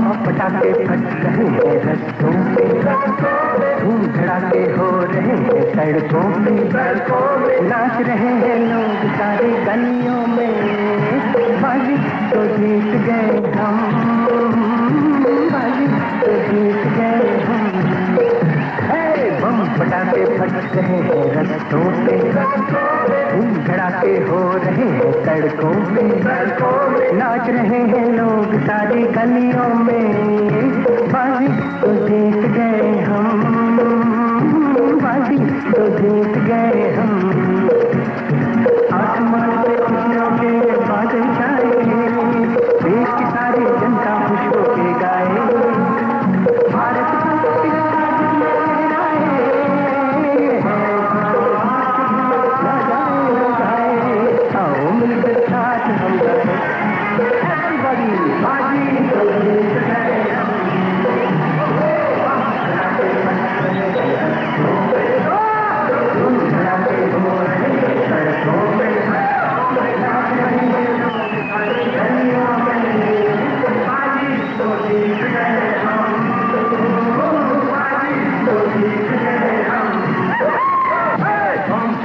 बम पटाखे फट रहे हैं रस्तों पे, धूम धड़ाके हो रहे हैं सड़कों पे, नाच रहे हैं लोग सारे गलियों में। बाजी तो जीत गए हम, बाजी तो जीत गए हम। बम पटाखे फट रहे हैं रस्तों पे, धूम धड़ाके हो रहे हैं सड़कों पे, नाच रहे हैं लोग सारी गलियों में। बाजी तो जीत गए हम, बाजी तो जीत गए हम। आसमान पे खुशियों के बादल छाए, देश की सारी जनता खुश होके गाए, भारत